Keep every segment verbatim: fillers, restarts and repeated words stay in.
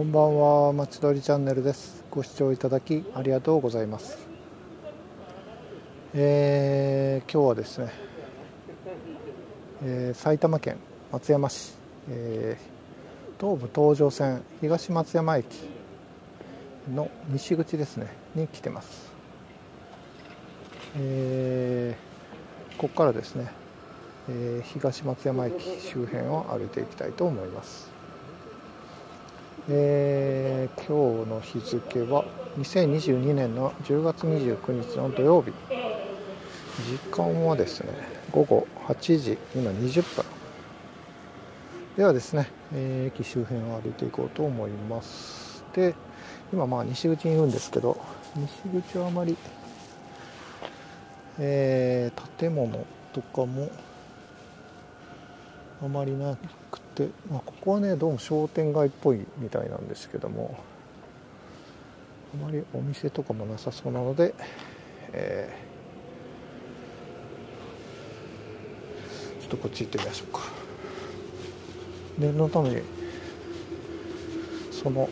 こんばんは、まちどりチャンネルです。ご視聴いただきありがとうございます。えー、今日はですね、えー、埼玉県松山市、えー、東武東上線東松山駅の西口ですねに来てます。えー、ここからですね、えー、東松山駅周辺を歩いていきたいと思います。えー、今日の日付はにせんにじゅうにねんのじゅうがつにじゅうくにちの土曜日、時間はですねごごはちじ今にじゅっぷんではですね、えー、駅周辺を歩いていこうと思います。で、今まあ西口にいるんですけど、西口はあまり、えー、建物とかもあまりなくて、まあ、ここはねどうも商店街っぽいみたいなんですけども、あまりお店とかもなさそうなので、えー、ちょっとこっち行ってみましょうか。念のためにその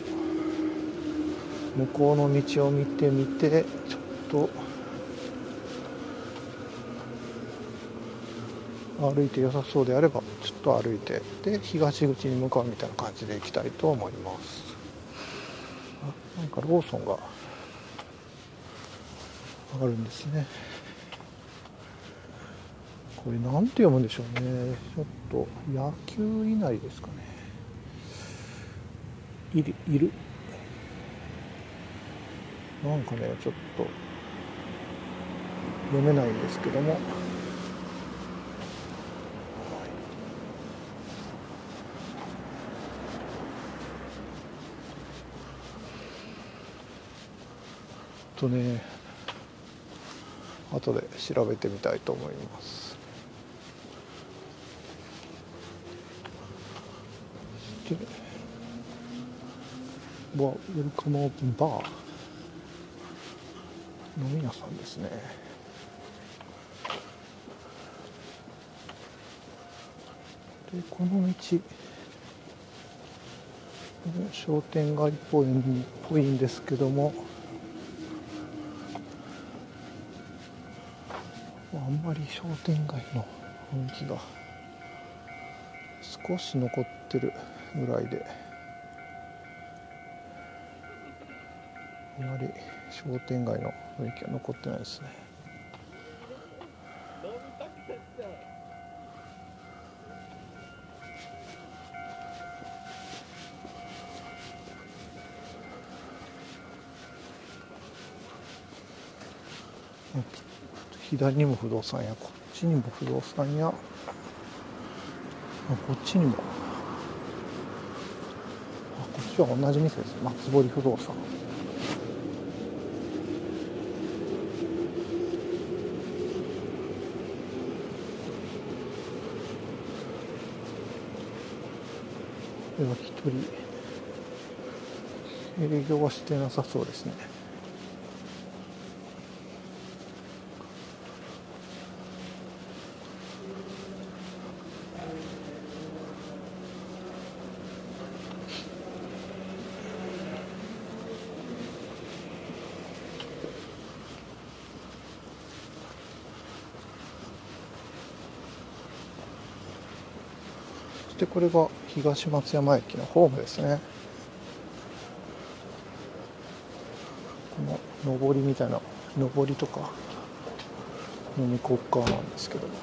向こうの道を見てみて、ちょっと歩いて良さそうであればちょっと歩いて、で東口に向かうみたいな感じで行きたいと思います。あ、なんかローソンがあるんですね。これなんて読むんでしょうね。ちょっと野球以内ですかね。いるいるなんかねちょっと読めないんですけども、ちょっとね、後で調べてみたいと思います。わ、ウェルカムオープンバー飲み屋さんですね。で、この道商店街っぽいっぽいんですけども、あんまり商店街の雰囲気が少し残ってるぐらいで、あまり商店街の雰囲気は残ってないですね。左にも不動産屋、こっちにも不動産屋、あ、こっちにも、あ、こっちは同じ店です。松堀不動産。では一人営業はしてなさそうですね。で、これが東松山駅のホームですね。この上りみたいな、上りとかの向こう側なんですけども、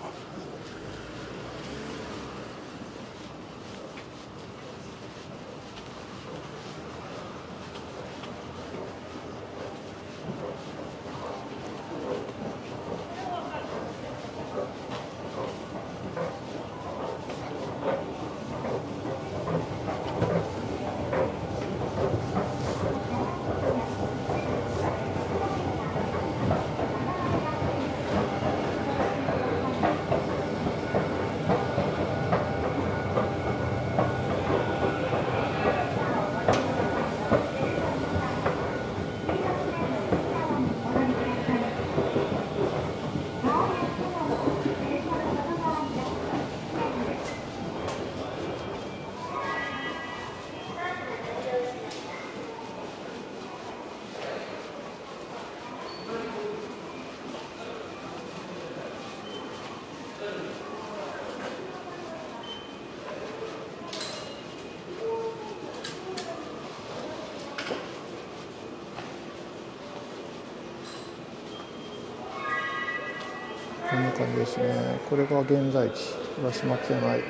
こんな感じですね。これが現在地、浦島町の駅で、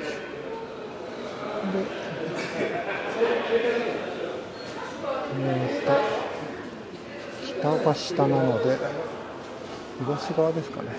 北が下なので東側ですかね。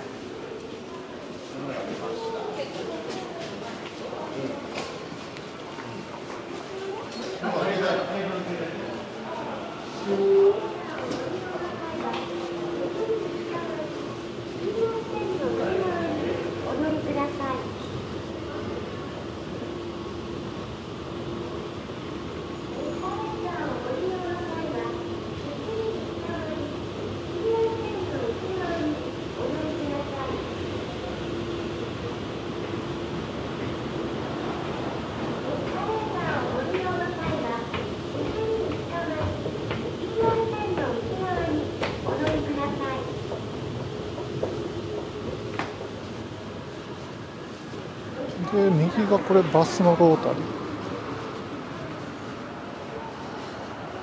で、右がこれバスのロータリー、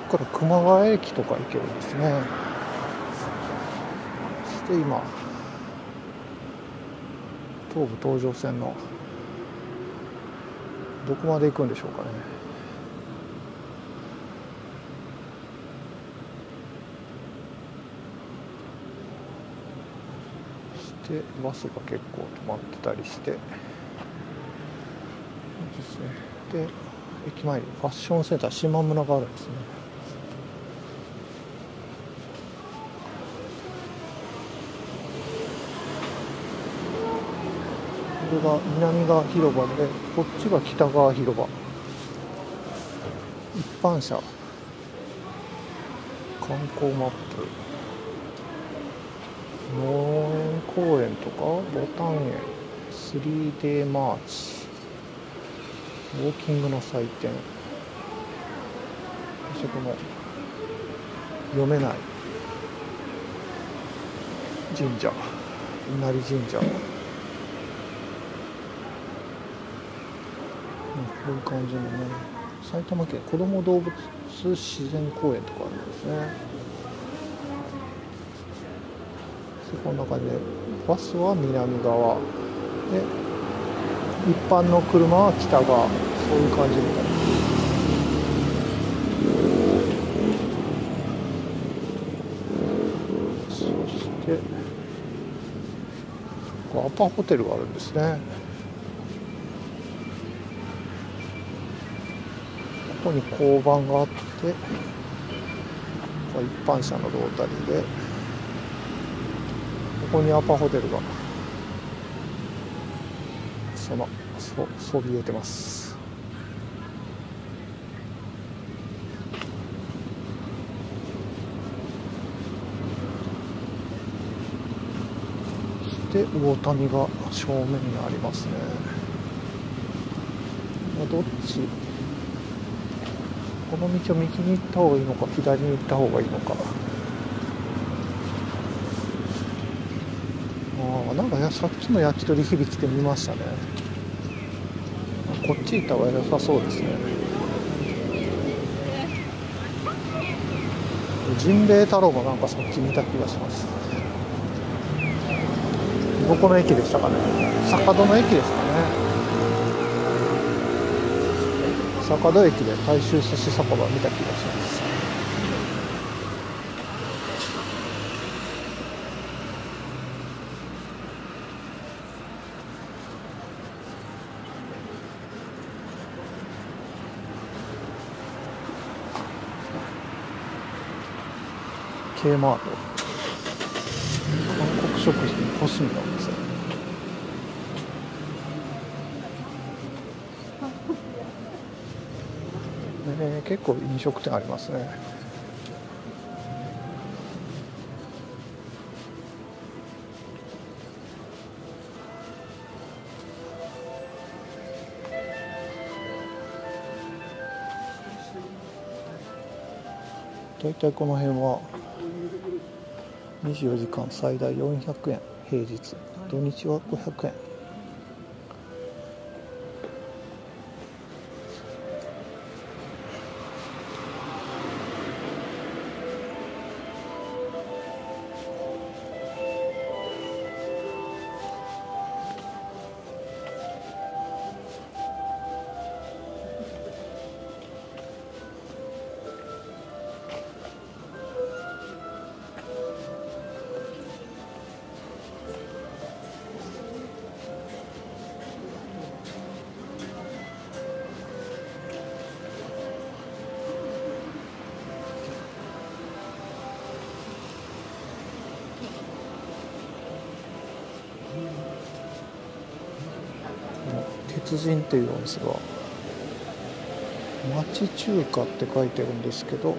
これ熊谷駅とか行けるんですね。そして今東武東上線のどこまで行くんでしょうかね。そしてバスが結構止まってたりしてですね、で駅前にファッションセンター島村があるんですね。これが南側広場で、こっちが北側広場、一般車、観光マップ、農園公園とかボタン園、 スリーデー マーチ、ウォーキングの祭典、そしてこの読めない神社、稲荷神社、こういう感じのね、埼玉県こども動物自然公園とかあるんですね。こんな感じでバスは南側で、一般の車は北側、そういう感じみたいな。そしてアパホテルがあるんですね。ここに交番があって、これ一般車のロータリーで、ここにアパホテルがそのそそびえてます。そして魚谷が正面にありますね。どっち、この道を右に行った方がいいのか左に行った方がいいのか。ああ、なんかさっきの焼き鳥響きてみましたね。こっち行った方が良さそうですね。ジンベエ太郎もなんかさっき見た気がします。どこの駅でしたかね。坂戸の駅ですかね。坂戸駅で大衆寿司酒場見た気がします。Kマート、韓国食品コスメのお店、えー、結構飲食店ありますね。だいたいこの辺はにじゅうよじかん最大よんひゃくえん、平日土日はごひゃくえん。達人というお店が町中華って書いてるんですけど、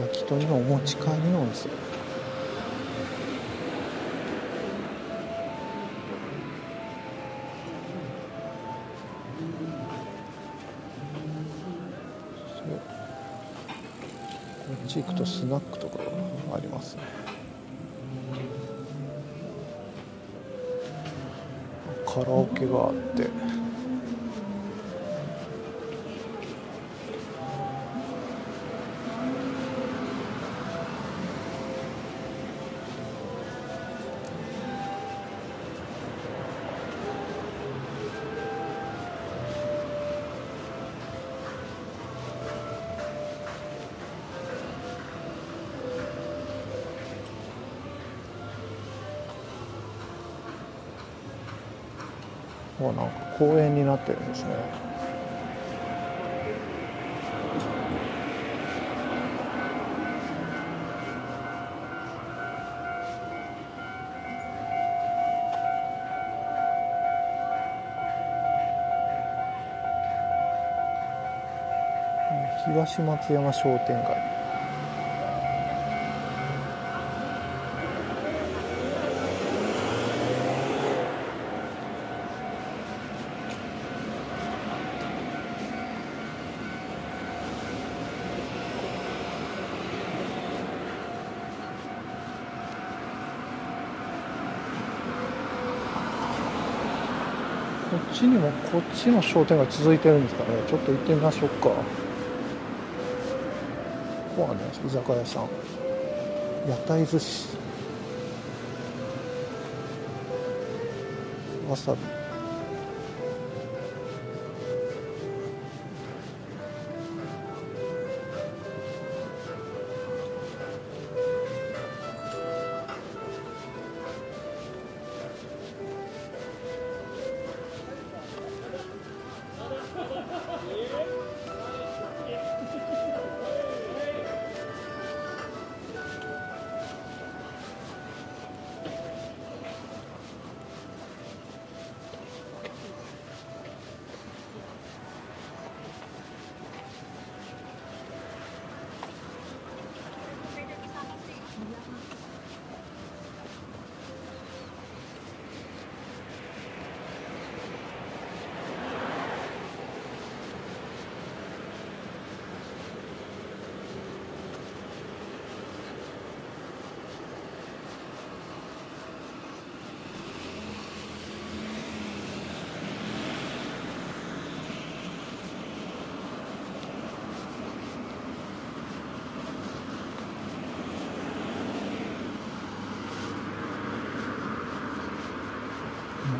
焼き鳥のお持ち帰りのお店。こっち行くとスナックとかがありますね。カラオケがあって、なんか公園になってるんですね。東松山商店街。こっちにもこっちの商店街続いてるんですかね。ちょっと行ってみましょうか。ここはね、居酒屋さん、屋台寿司、わさび、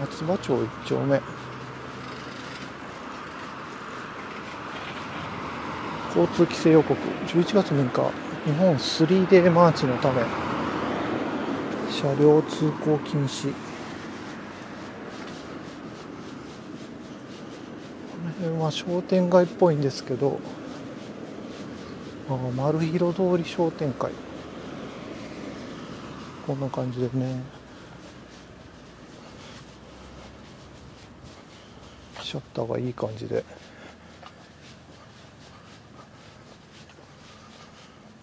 松葉町一丁目。交通規制予告、じゅういちがつむいか、日本 スリーデー マーチのため車両通行禁止。この辺は商店街っぽいんですけど、あ、丸広通り商店街、こんな感じでね、シャッターがいい感じで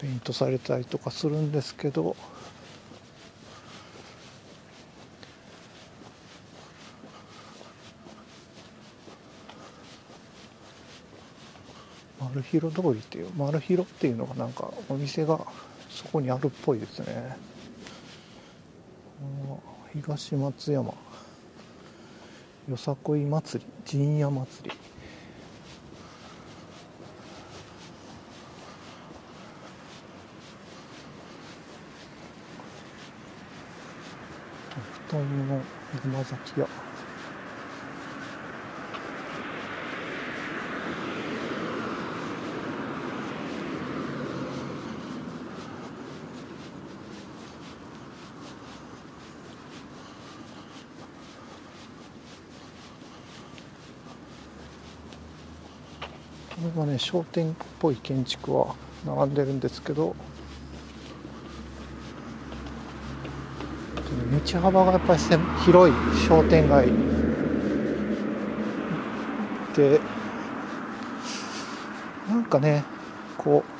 ペイントされたりとかするんですけど、丸広通りっていう、丸広っていうのがなんかお店がそこにあるっぽいですね。東松山よさこい祭り、陣屋祭り。布団の山崎屋。これがね、商店っぽい建築は並んでるんですけど、道幅がやっぱり広い商店街て、なんかねこう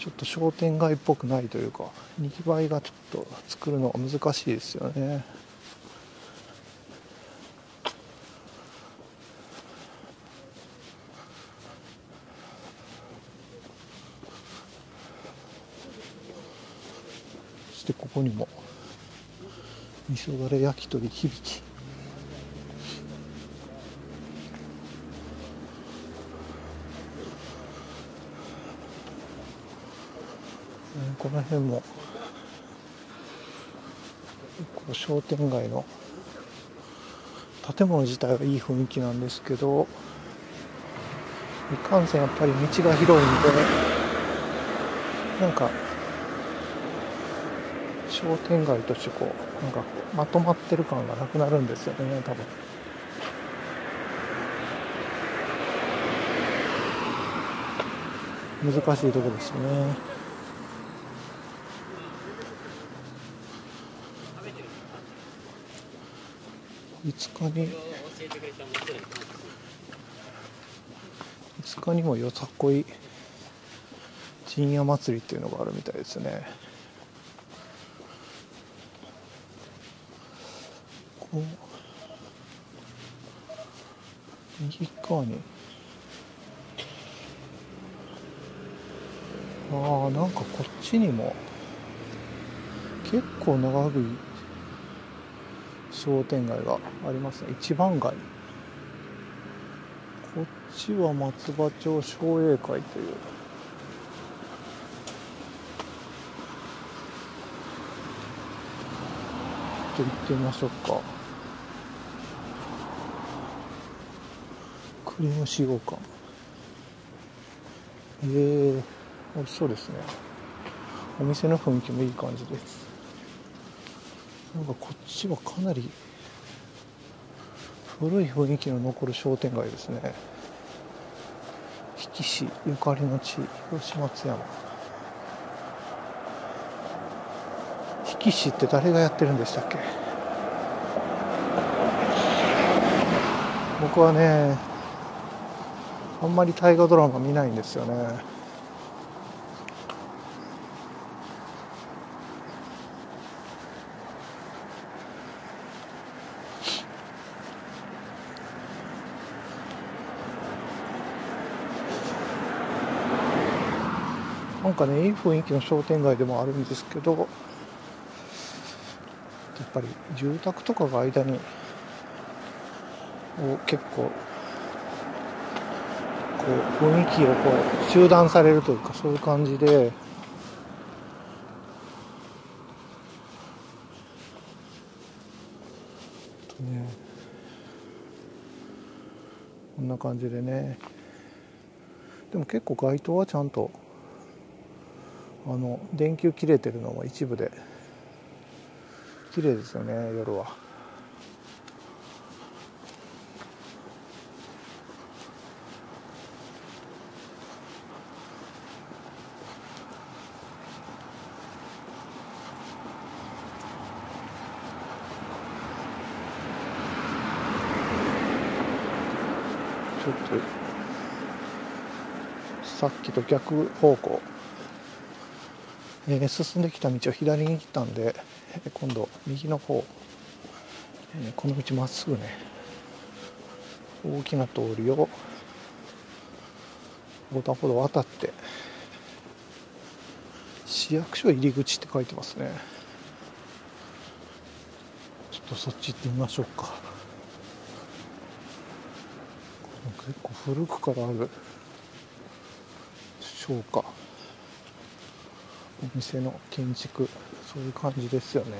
ちょっと商店街っぽくないというか、にぎわいがちょっと作るのが難しいですよね。そしてここにも味噌だれ焼き鳥響き。この辺も商店街の建物自体はいい雰囲気なんですけど、いかんせんやっぱり道が広いんで、なんか商店街としてこうなんかまとまってる感がなくなるんですよね、多分。難しいとこですね。いつかにいつかにもよさこい陣屋祭りっていうのがあるみたいですね。こう右側にああなんかこっちにも結構長い商店街がありますね。一番街、こっちは松葉町商栄会という、ちょっと行ってみましょうか。クリーム使用感、えー、美味しそうですね。お店の雰囲気もいい感じです。なんかこっちはかなり古い雰囲気の残る商店街ですね。比企市ゆかりの地、吉松山。比企市って誰がやってるんでしたっけ？僕はねあんまり大河ドラマ見ないんですよね。なんかね、いい雰囲気の商店街でもあるんですけど、やっぱり住宅とかが間にを結構こう雰囲気をこう中断されるというか、そういう感じでと、ね、こんな感じでね。でも結構街灯はちゃんとあの電球切れてるのも一部で綺麗ですよね、夜は。ちょっとさっきと逆方向、えー、進んできた道を左に来たんで、えー、今度右の方、えー、この道まっすぐね、大きな通りを横断歩道を渡って市役所入り口って書いてますね。ちょっとそっち行ってみましょうか。結構古くからある商家、お店の建築、そういう感じですよね。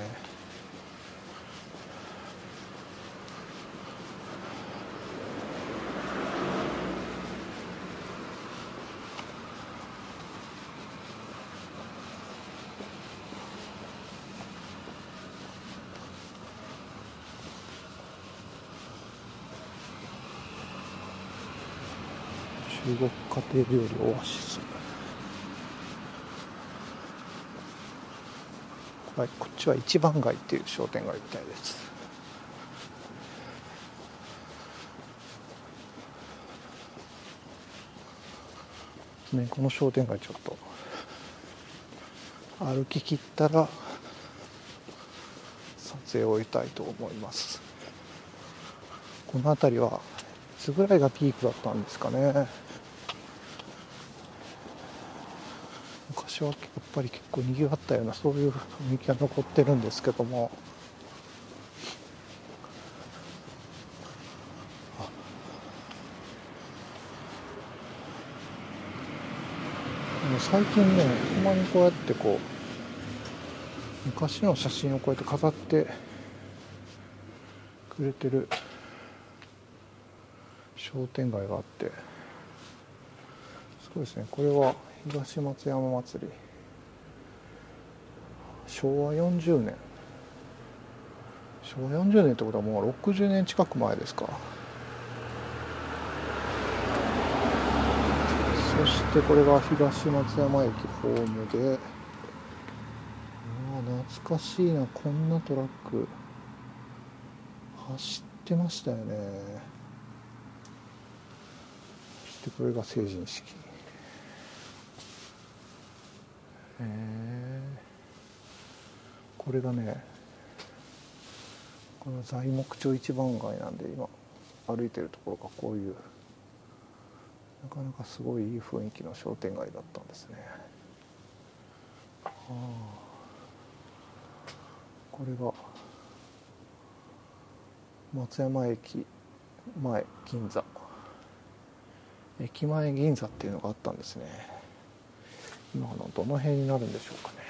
中国家庭料理オアシス。はい、こっちは一番街っていう商店街みたいです。ね、この商店街ちょっと歩き切ったら撮影を終えたいと思います。この辺りはいつぐらいがピークだったんですかね。昔はやっぱり結構にぎわったような、そういう雰囲気が残ってるんですけども、最近ね、たまにこうやってこう昔の写真をこうやって飾ってくれてる商店街があって、そうですね、これは東松山祭り、しょうわよんじゅうねん、しょうわよんじゅうねんってことはもうろくじゅうねん近く前ですか。そしてこれが東松山駅ホームで、あ、懐かしいな、こんなトラック走ってましたよね。そしてこれが成人式、えー、これがね、この材木町一番街なんで、今歩いてるところがこういう、なかなかすごいいい雰囲気の商店街だったんですね。あ、これが松山駅前銀座、駅前銀座っていうのがあったんですね。今のどの辺になるんでしょうかね。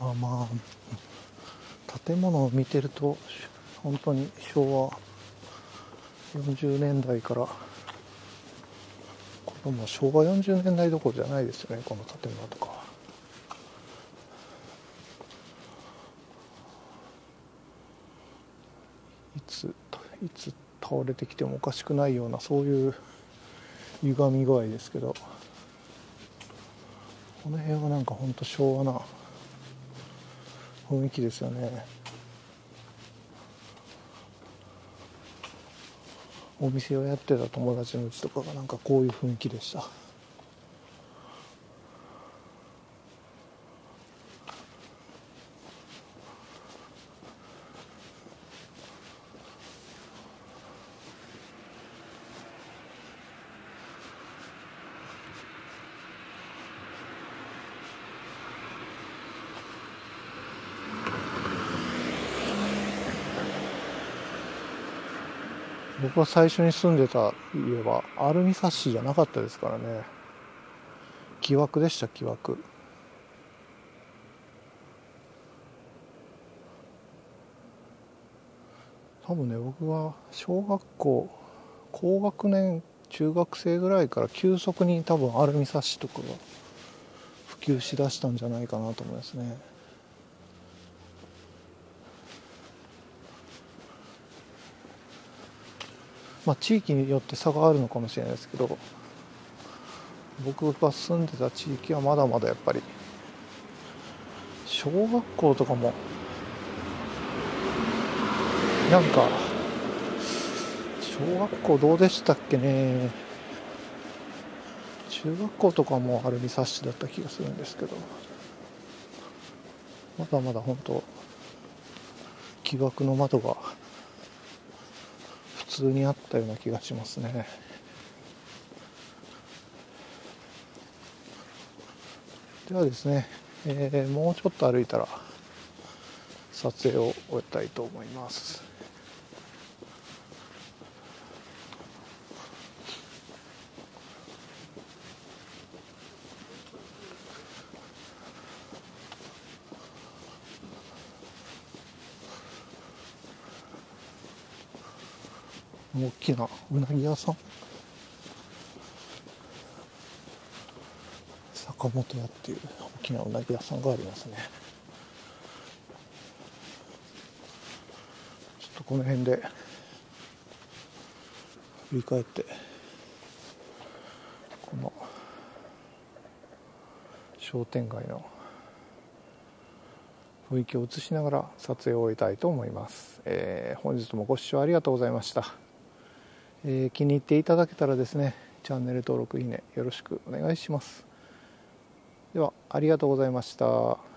あ、まあ建物を見てると本当にしょうわよんじゅうねんだいから、これもしょうわよんじゅうねんだいどころじゃないですよね、この建物とか。いついつ倒れてきてもおかしくないような、そういう歪み具合ですけど、この辺はなんか本当昭和な雰囲気ですよね。お店をやってた友達のうちとかがなんかこういう雰囲気でした。僕は最初に住んでた家はアルミサッシじゃなかったですからね、木枠でした、木枠。多分ね、僕は小学校高学年中学生ぐらいから急速に多分アルミサッシとかが普及しだしたんじゃないかなと思いますね。まあ、地域によって差があるのかもしれないですけど、僕が住んでた地域はまだまだやっぱり小学校とかもなんか、小学校どうでしたっけね、中学校とかもアルミサッシだった気がするんですけど、まだまだ本当木枠の窓が普通にあったような気がしますね。ではですね、えー、もうちょっと歩いたら撮影を終えたいと思います。大きなうなぎ屋さん、坂本屋っていう大きなうなぎ屋さんがありますね。ちょっとこの辺で振り返って、この商店街の雰囲気を映しながら撮影を終えたいと思います。えー、本日もご視聴ありがとうございました。えー、気に入っていただけたらですね、チャンネル登録、いいねよろしくお願いします。ではありがとうございました。